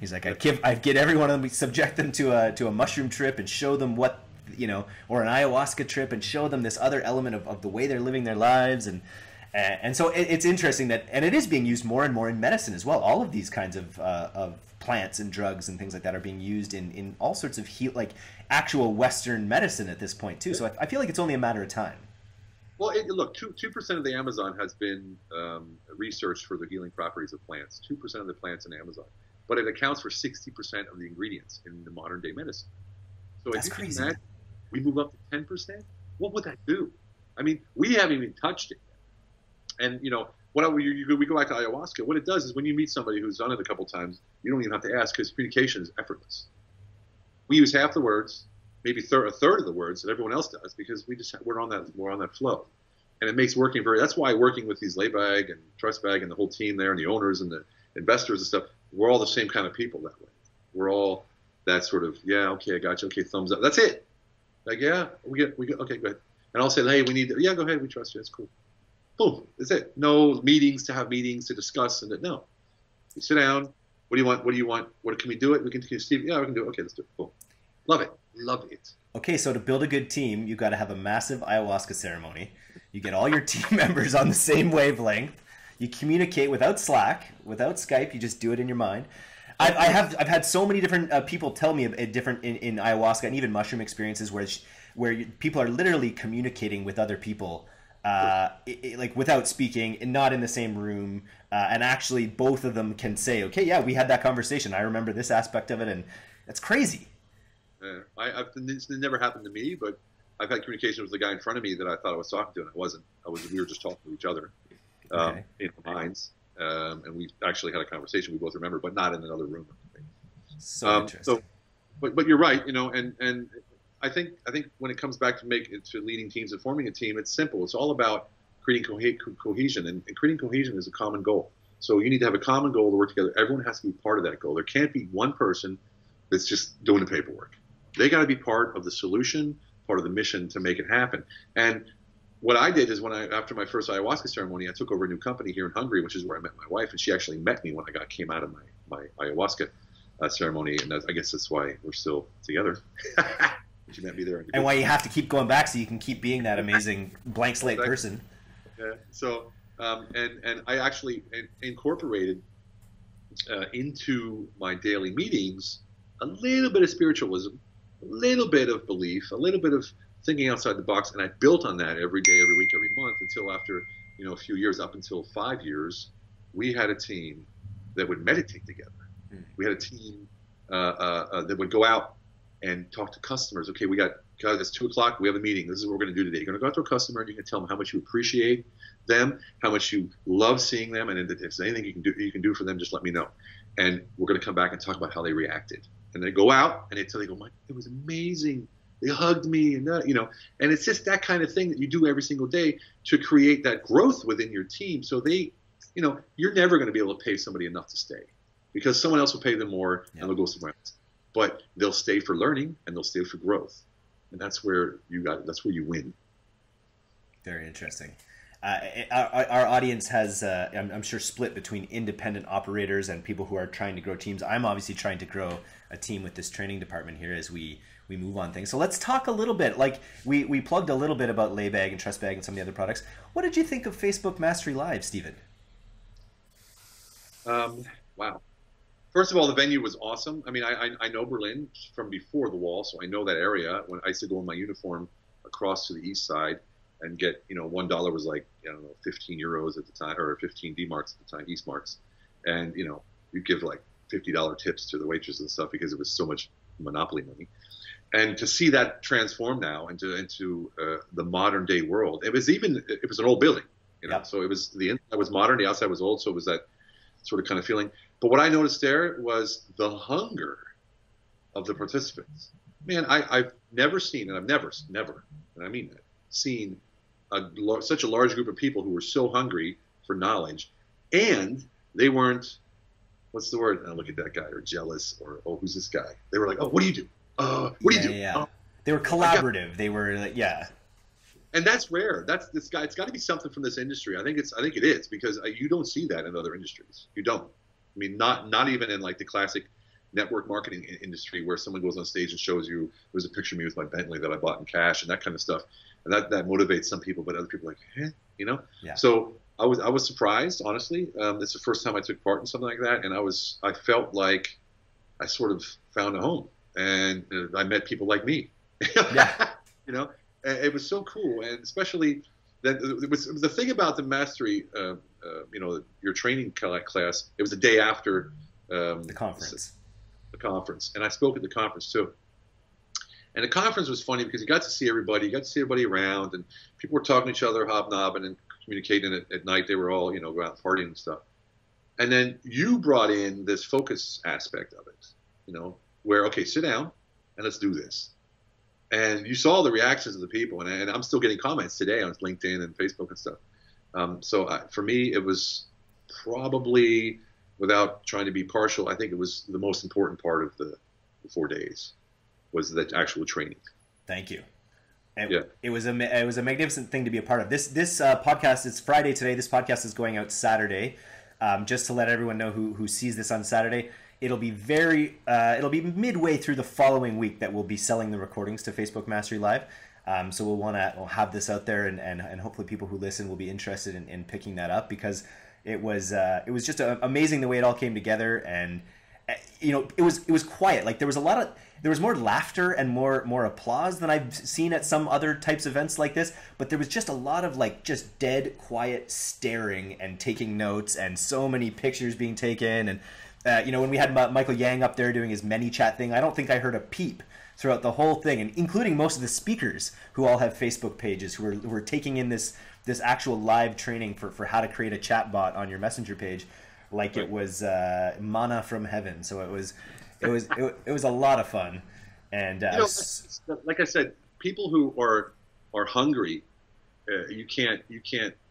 He's like, I'd get every one of them, we subject them to a mushroom trip and show them what, you know, or an ayahuasca trip and show them this other element of the way they're living their lives. And so it's interesting that, and it is being used more and more in medicine as well. All of these kinds of plants and drugs and things like that are being used in all sorts of like actual Western medicine at this point too. So I feel like it's only a matter of time. Well, look, 2% of the Amazon has been researched for the healing properties of plants. 2% of the plants in Amazon, but it accounts for 60% of the ingredients in the modern day medicine. So if you can imagine, we move up to 10%. What would that do? I mean, we haven't even touched it yet. And you know, we go back to ayahuasca. What it does is when you meet somebody who's done it a couple times, you don't even have to ask because communication is effortless. We use half the words, maybe a third of the words that everyone else does because we're on that flow, and it makes working very. That's why working with these Laybag and Trustbag and the whole team there and the owners and the investors and stuff. We're all the same kind of people that way. We're all that sort of, yeah, okay, I got you, okay, thumbs up. That's it. Like, yeah, we get, okay, go ahead. And I'll say, hey, we need, yeah, go ahead, we trust you, that's cool. Boom, that's it. No meetings to discuss, and no. You sit down, what do you want? What can we do it? We can do Steve, yeah, we can do it, okay, let's do it, boom. Love it. Okay, so to build a good team, you gotta have a massive ayahuasca ceremony. You get all your team members on the same wavelength. You communicate without Slack, without Skype. You just do it in your mind. I've had so many different people tell me in ayahuasca and even mushroom experiences where people are literally communicating with other people, like without speaking, and not in the same room. And actually, both of them can say, "Okay, yeah, we had that conversation. I remember this aspect of it," and that's crazy. Yeah, it's never happened to me, but I've had communication with the guy in front of me that I thought I was talking to, and I wasn't. We were just talking to each other. Okay. In our minds, and we actually had a conversation we both remember, but not in another room. So interesting. So, but you're right, you know, and I think when it comes back to leading teams and forming a team, it's simple. It's all about creating cohesion, and creating cohesion is a common goal. So you need to have a common goal to work together. Everyone has to be part of that goal. There can't be one person that's just doing the paperwork. They got to be part of the solution, part of the mission to make it happen. And what I did is after my first ayahuasca ceremony, I took over a new company here in Hungary, which is where I met my wife, and she actually met me when I came out of my ayahuasca ceremony, and I guess that's why we're still together. She met me there. And why you have to keep going back so you can keep being that amazing blank slate person. Yeah. So, and I actually incorporated into my daily meetings a little bit of spiritualism, a little bit of belief, a little bit of thinking outside the box, and I built on that every day, every week, every month until after, you know, a few years, up until 5 years, we had a team that would meditate together. Mm. We had a team that would go out and talk to customers. Okay, we got, God, it's 2 o'clock. We have a meeting. This is what we're going to do today. You're going to go out to a customer and you can tell them how much you appreciate them, how much you love seeing them, and if there's anything you can do for them, just let me know. And we're going to come back and talk about how they reacted. And they go out and they tell you, "Mike, it was amazing. They hugged me," and that, you know. And it's just that kind of thing that you do every single day to create that growth within your team. So they, you know, you're never going to be able to pay somebody enough to stay, because someone else will pay them more and they'll go somewhere else. But they'll stay for learning and they'll stay for growth. And that's where you got it. That's where you win. Very interesting. Our audience has, I'm sure, split between independent operators and people who are trying to grow teams. I'm obviously trying to grow a team with this training department here as we move on things. So let's talk a little bit. Like we plugged a little bit about Laybag and Trustbag and some of the other products. What did you think of Facebook Mastery Live, Stephen? Wow. First of all, the venue was awesome. I mean, I know Berlin from before the wall, so I know that area. When I used to go in my uniform across to the east side and get, you know, $1 was like, I don't know, 15 euros at the time, or 15 D-marks at the time, East marks. And, you know, you'd give like $50 tips to the waitresses and stuff because it was so much monopoly money. And to see that transform now into the modern day world, it was an old building, you know, so it was, the inside was modern, the outside was old, so it was that sort of kind of feeling. But what I noticed there was the hunger of the participants. Man, I've never seen, and I've never, and I mean that, seen such a large group of people who were so hungry for knowledge, and they weren't, what's the word? Oh, look at that guy, or jealous, or, oh, who's this guy? They were like, oh, what do you do? What do you do? Yeah. Oh, they were collaborative. They were, yeah. And that's rare. That's this guy. It's got to be something from this industry. I think it is because you don't see that in other industries. You don't. I mean, not even in like the classic network marketing industry where someone goes on stage and shows you, "There's a picture of me with my Bentley that I bought in cash," and that kind of stuff. And that motivates some people, but other people are like, eh, you know? Yeah. So I was surprised, honestly. It's the first time I took part in something like that. And I felt like I sort of found a home, and I met people like me, yeah. You know? It was so cool, and especially that it was the thing about the mastery, you know, your training class. It was the day after the conference, and I spoke at the conference too. And the conference was funny because you got to see everybody, around, and people were talking to each other, hobnobbing and communicating. At night, they were all, you know, go out partying and stuff. And then you brought in this focus aspect of it, you know, where, okay, sit down and let's do this. And you saw the reactions of the people, and I'm still getting comments today on LinkedIn and Facebook and stuff. For me, it was probably, without trying to be partial, I think it was the most important part of the 4 days was the actual training. Thank you. It was a magnificent thing to be a part of. This podcast is Friday today. This podcast is going out Saturday. Just to let everyone know who sees this on Saturday. It'll be it'll be midway through the following week that we'll be selling the recordings to Facebook Mastery Live. So we'll have this out there, and hopefully people who listen will be interested in picking that up, because it was just amazing the way it all came together. And you know, it was quiet. Like there was more laughter and more applause than I've seen at some other types of events like this, but there was just a lot of like just dead quiet staring and taking notes, and so many pictures being taken. And you know, when we had Michael Yang up there doing his many chat thing, I don't think I heard a peep throughout the whole thing, and including most of the speakers who all have Facebook pages, who are taking in this actual live training for how to create a chat bot on your messenger page, like it was manna from heaven. So it was a lot of fun. And you know, like I said, people who are hungry, you can't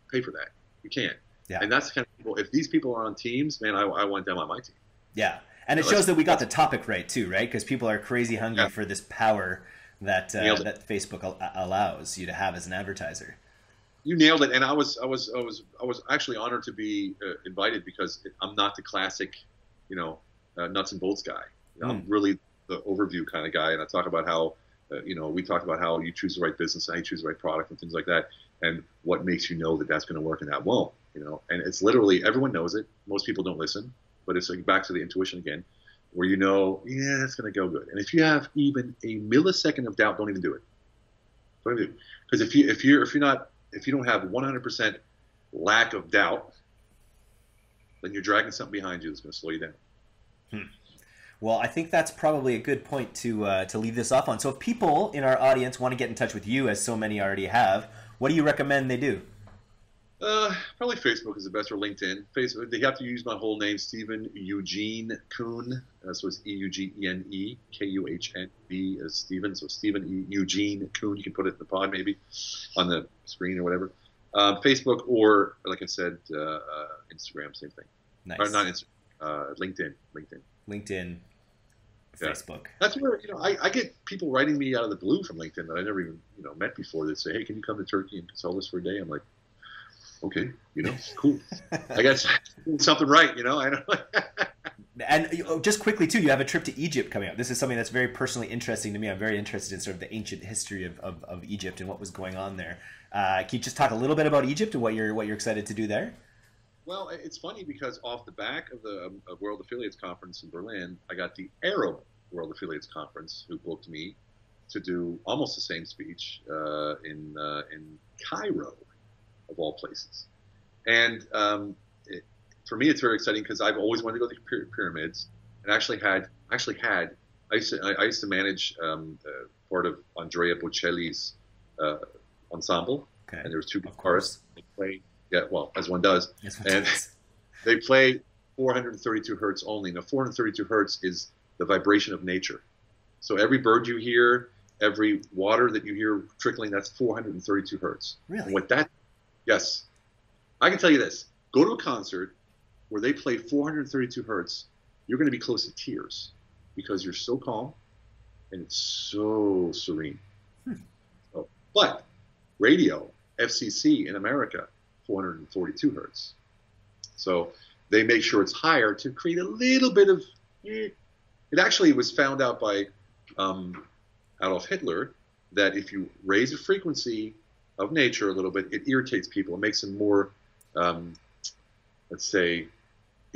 pay for that. You can't. Yeah. And that's the kind of people. If these people are on teams, man, I want them on my team. Yeah, and it shows that we got the topic right too, right? Because people are crazy hungry for this power that Facebook allows you to have as an advertiser. You nailed it, and I was actually honored to be invited, because I'm not the classic, you know, nuts and bolts guy. You know, I'm really the overview kind of guy, and I talk about how, you know, we talk about how you choose the right business, how you choose the right product, and things like that, and what makes you know that that's going to work and that won't. You know, and it's literally, everyone knows it. Most people don't listen, but it's like back to the intuition again, where you know, yeah, it's going to go good. And if you have even a millisecond of doubt, don't even do it. Because if you don't have 100% lack of doubt, then you're dragging something behind you that's going to slow you down. Well, I think that's probably a good point to leave this off on. So if people in our audience want to get in touch with you, as so many already have, what do you recommend they do? Probably Facebook is the best, or LinkedIn. Facebook, they have to use my whole name, Stephen Eugene Kuhn. So it's E-U-G-E-N-E, K-U-H-N-B is Stephen. So Stephen Eugene Kuhn. You can put it in the pod maybe on the screen or whatever. Facebook or, like I said, Instagram, same thing. Nice. Or not Instagram, LinkedIn. LinkedIn, yeah. Facebook. That's where, you know, I get people writing me out of the blue from LinkedIn that I never even, you know, met before. They say, hey, can you come to Turkey and consult us for a day? I'm like, okay, you know, cool. I guess something right, you know. I don't. And just quickly too, you have a trip to Egypt coming up. This is something that's very personally interesting to me. I'm very interested in sort of the ancient history of Egypt and what was going on there. Can you just talk a little bit about Egypt and what you're excited to do there? Well, it's funny because off the back of the World Affiliates Conference in Berlin, I got the Arab World Affiliates Conference, who booked me to do almost the same speech in Cairo, of all places. And for me, it's very exciting because I've always wanted to go to the pyramids, and actually had. I used to manage part of Andrea Bocelli's ensemble, okay. And there was two guitarists. They played, yeah, well, as one does, they play 432 hertz only. Now, 432 hertz is the vibration of nature. So every bird you hear, every water that you hear trickling, that's 432 hertz. Really? What that? Yes, I can tell you this. Go to a concert where they play 432 hertz, you're going to be close to tears because you're so calm and it's so serene. So, but radio, FCC in America, 442 hertz. So they make sure it's higher to create a little bit of... It actually was found out by Adolf Hitler that if you raise a frequency of nature a little bit, it irritates people. It makes them more... let's say,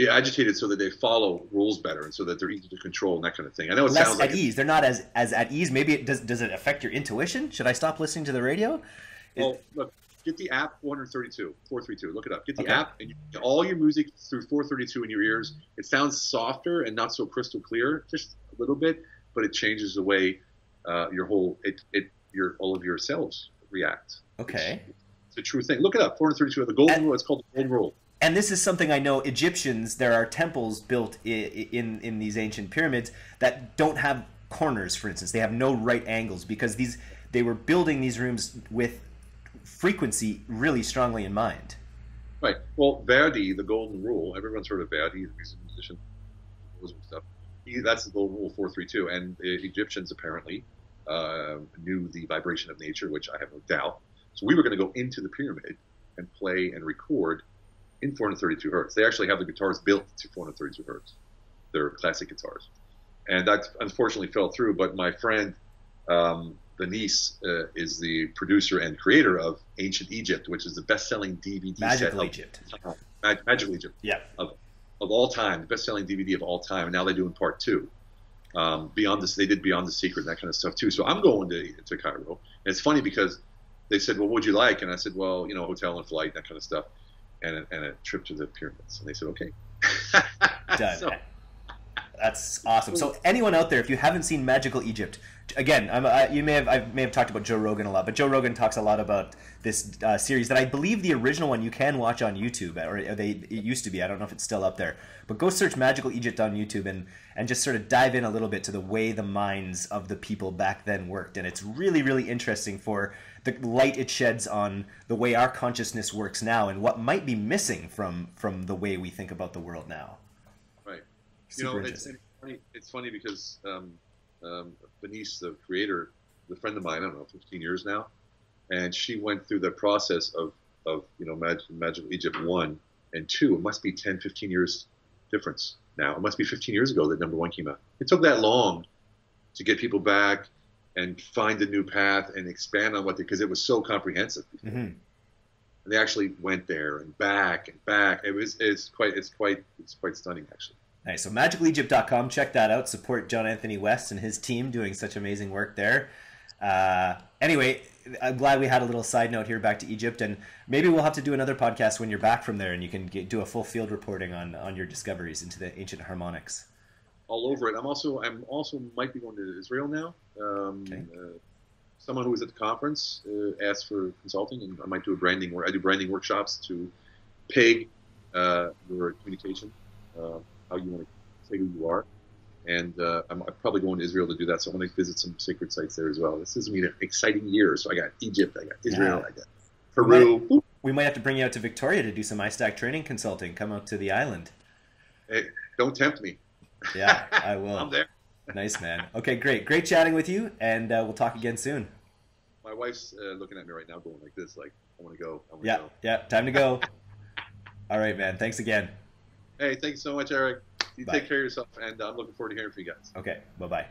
agitated so that they follow rules better and so that they're easy to control and that kind of thing. I know it sounds like... Less at ease. They're not as at ease. Maybe it does it affect your intuition? Should I stop listening to the radio? Well, look, get the app 432. Look it up. Get the app and all your music through 432 in your ears. It sounds softer and not so crystal clear, just a little bit, but it changes the way all of your cells react. Okay. It's a true thing. Look it up. 432 of the Golden Rule. It's called the Golden Rule. And this is something I know Egyptians, there are temples built in these ancient pyramids that don't have corners, for instance. They have no right angles because they were building these rooms with frequency really strongly in mind. Right. Well, Verdi, the Golden Rule, everyone's heard of Verdi, the musician, stuff. That's the Golden Rule 432. And the Egyptians apparently knew the vibration of nature, which I have no doubt. So we were going to go into the pyramid and play and record in 432 hertz. They actually have the guitars built to 432 hertz. They're classic guitars. And that unfortunately fell through, but my friend, the niece, is the producer and creator of Ancient Egypt, which is the best-selling DVD Magical Egypt. Yeah. Of all time, the best-selling DVD of all time. And now they're doing part two. They did Beyond the Secret and that kind of stuff too. So I'm going to Cairo. And it's funny because they said, well, what would you like? And I said, well, you know, hotel and flight, that kind of stuff. And a trip to the pyramids. And they said, okay. Done. That's awesome. So anyone out there, if you haven't seen Magical Egypt, again, I may have talked about Joe Rogan a lot, but Joe Rogan talks a lot about this series that I believe the original one you can watch on YouTube, it used to be. I don't know if it's still up there. But go search Magical Egypt on YouTube and just sort of dive in a little bit to the way the minds of the people back then worked. And it's really, really interesting for the light it sheds on the way our consciousness works now and what might be missing from the way we think about the world now. Super, you know, it's funny because Benice, the creator, is a friend of mine, I don't know, 15 years now, and she went through the process of you know, Magical Egypt 1 and 2. It must be 10, 15 years difference now. It must be 15 years ago that number 1 came out. It took that long to get people back and find a new path and expand on because it was so comprehensive. Mm-hmm. And they actually went there and back and back. It's quite stunning, actually. Nice. So magicalegypt.com, check that out. Support John Anthony West and his team doing such amazing work there. Anyway, I'm glad we had a little side note here back to Egypt, and maybe we'll have to do another podcast when you're back from there and you can do a full field reporting on your discoveries into the ancient harmonics. all over it. I'm also might be going to Israel now. Someone who was at the conference asked for consulting, and I might do a branding where I do branding workshops to peg your communication, how you want to say who you are. And I'm probably going to Israel to do that. So I'm going to visit some sacred sites there as well. This is going to be an exciting year. So I got Egypt, I got Israel, I got Peru. We might have to bring you out to Victoria to do some iStack training consulting. Come out to the island. Hey, don't tempt me. Yeah, I will. I'm there. Nice, man. Okay, great. Great chatting with you, and we'll talk again soon. My wife's looking at me right now going like this, like, I want to go. I want to go. Yeah, time to go. All right, man. Thanks again. Hey, thanks so much, Eric. You take care of yourself, and I'm looking forward to hearing from you guys. Okay, bye-bye.